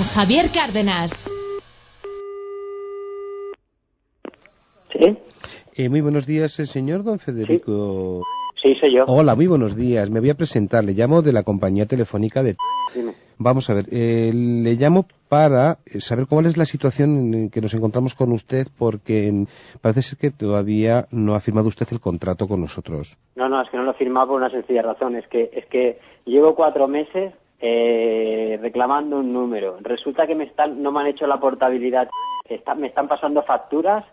con Javier Cárdenas. Sí. Muy buenos días, el señor don Federico. Sí, soy yo. Hola, muy buenos días. Me voy a presentar. Le llamo de la compañía telefónica de... Dime. Vamos a ver, le llamo para saber cuál es la situación en que nos encontramos con usted, porque parece ser que todavía no ha firmado usted el contrato con nosotros. No, no, es que no lo he firmado por una sencilla razón. Es que llevo 4 meses reclamando un número. Resulta que no me han hecho la portabilidad. Me están pasando facturas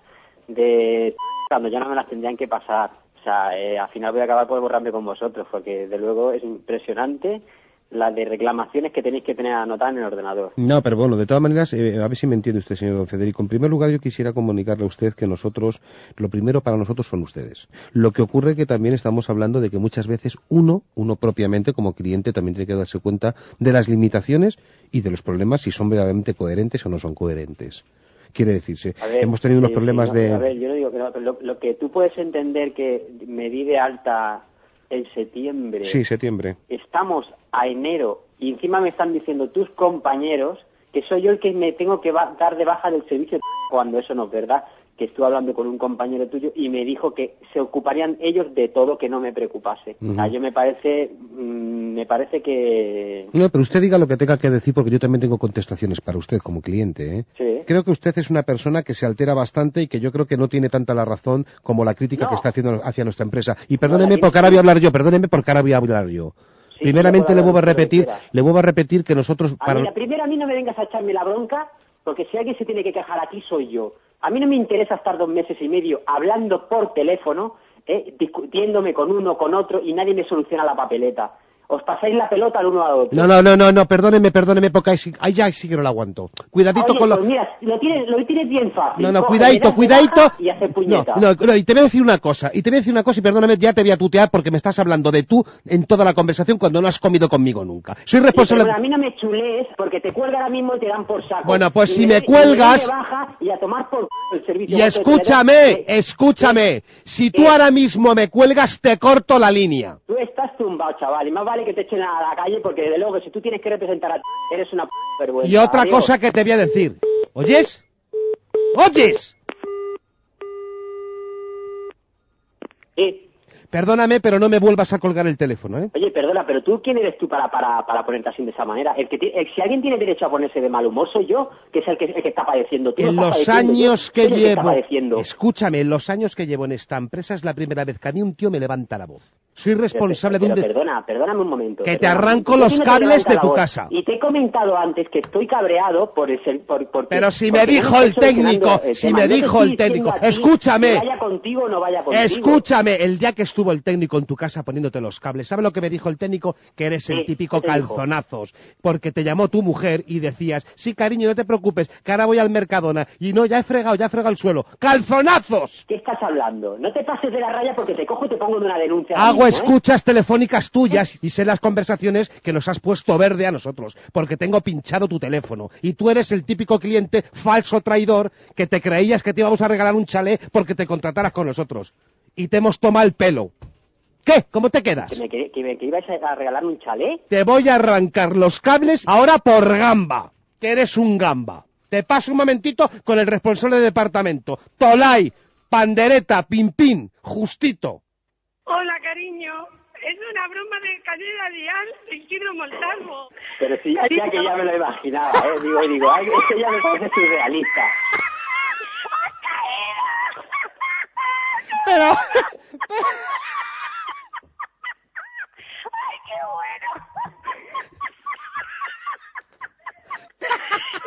de... cuando ya no me las tendrían que pasar. O sea, al final voy a acabar por borrarme con vosotros, porque de luego es impresionante la de reclamaciones que tenéis que tener anotadas en el ordenador. No, pero bueno, de todas maneras, a ver si me entiende usted, señor don Federico. En primer lugar, yo quisiera comunicarle a usted que nosotros, lo primero para nosotros son ustedes. Lo que ocurre que también estamos hablando de que muchas veces uno propiamente como cliente también tiene que darse cuenta de las limitaciones y de los problemas, si son verdaderamente coherentes o no son coherentes. Quiere decirse, hemos tenido unos problemas de... A ver, yo no digo que no, pero lo que tú puedes entender que me di de alta en septiembre... Sí, septiembre. Estamos a enero y encima me están diciendo tus compañeros que soy yo el que me tengo que dar de baja del servicio, cuando eso no es verdad, que estuve hablando con un compañero tuyo y me dijo que se ocuparían ellos de todo, que no me preocupase. Uh-huh. A yo me parece que... No, pero usted diga lo que tenga que decir, porque yo también tengo contestaciones para usted como cliente, ¿eh? Sí. Creo que usted es una persona que se altera bastante y que yo creo que no tiene tanta la razón como la crítica que está haciendo hacia nuestra empresa. Y perdóneme, porque ahora voy a hablar yo, Sí, primeramente le vuelvo a repetir que nosotros... Primero a mí no me vengas a echarme la bronca, porque si alguien se tiene que quejar aquí soy yo. A mí no me interesa estar 2 meses y medio hablando por teléfono, discutiéndome con uno, con otro, y nadie me soluciona la papeleta. Os pasáis la pelota al uno al otro. No, perdóneme, porque ahí ya sí que no lo aguanto. Cuidadito. Oye, con pues mira, lo tienes bien fácil. Cuidadito. Y hace puñeta. No, y te voy a decir una cosa, y perdóname, ya te voy a tutear porque me estás hablando de tú en toda la conversación cuando no has comido conmigo nunca. Soy responsable... Sí, pero a mí no me chulees, porque te cuelga ahora mismo y te dan por saco. Bueno, pues si me cuelgas... Y baja y a tomar por el servicio. Y escúchame, si tú ahora mismo me cuelgas, te corto la línea. Tú estás tumbado, chaval, y más vale que te echen a la calle, porque de luego si tú tienes que representar a ti, eres una vergüenza. Y otra cosa que te voy a decir. ¿Oyes? ¿Oyes? Sí. Perdóname, pero no me vuelvas a colgar el teléfono, ¿eh? Oye, perdona, pero tú, ¿quién eres tú para ponerte así de esa manera? Si alguien tiene derecho a ponerse de mal humor, soy yo, que es el que está padeciendo. En los años que llevo... Escúchame, en los años que llevo en esta empresa es la primera vez que a mí un tío me levanta la voz. Soy responsable de un... Perdóname un momento. Que te arranco los cables de tu casa. Y te he comentado antes que estoy cabreado por ese... Pero si me dijo el técnico, escúchame. Vaya contigo o no vaya contigo. Escúchame, el día que estuvo el técnico en tu casa poniéndote los cables, ¿sabe lo que me dijo el técnico? Que eres el típico calzonazos. Porque te llamó tu mujer y decías, sí cariño, no te preocupes, que ahora voy al Mercadona. Y no, ya he fregado el suelo. ¡Calzonazos! ¿Qué estás hablando? No te pases de la raya, porque te cojo y te pongo en una denuncia. Escuchas telefónicas tuyas y sé las conversaciones que nos has puesto verde a nosotros, porque tengo pinchado tu teléfono y tú eres el típico cliente falso traidor que te creías que te íbamos a regalar un chalet porque te contrataras con nosotros y te hemos tomado el pelo. ¿Qué? ¿Cómo te quedas? ¿Que ibas a regalar un chalet? Te voy a arrancar los cables ahora por gamba, que eres un gamba. Te paso un momentito con el responsable de departamento. Tolai, Pandereta, Pimpín, Justito. Hola, cariño. Es una broma de Cadena Dial de Isidro Montalvo. Pero sí, ya que ya me lo imaginaba, ¿eh? Digo, ay, esto ya me parece surrealista. ¡Has caído! Pero... ¡Ay, qué bueno!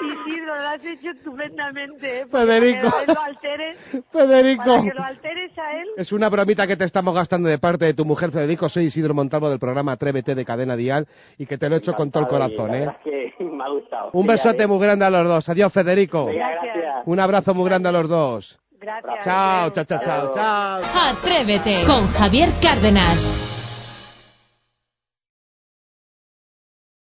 Isidro, lo has hecho estupendamente, ¿eh? Federico. Para que lo alteres a él. Es una bromita que te estamos gastando de parte de tu mujer, Federico. Soy Isidro Montalvo del programa Atrévete de Cadena Dial y que te lo he hecho con todo el corazón, ¿eh? Es que me ha gustado. Un besote muy grande a los dos. Adiós, Federico. Gracias. Un abrazo muy grande a los dos. Gracias. Chao. Atrévete con Javier Cárdenas.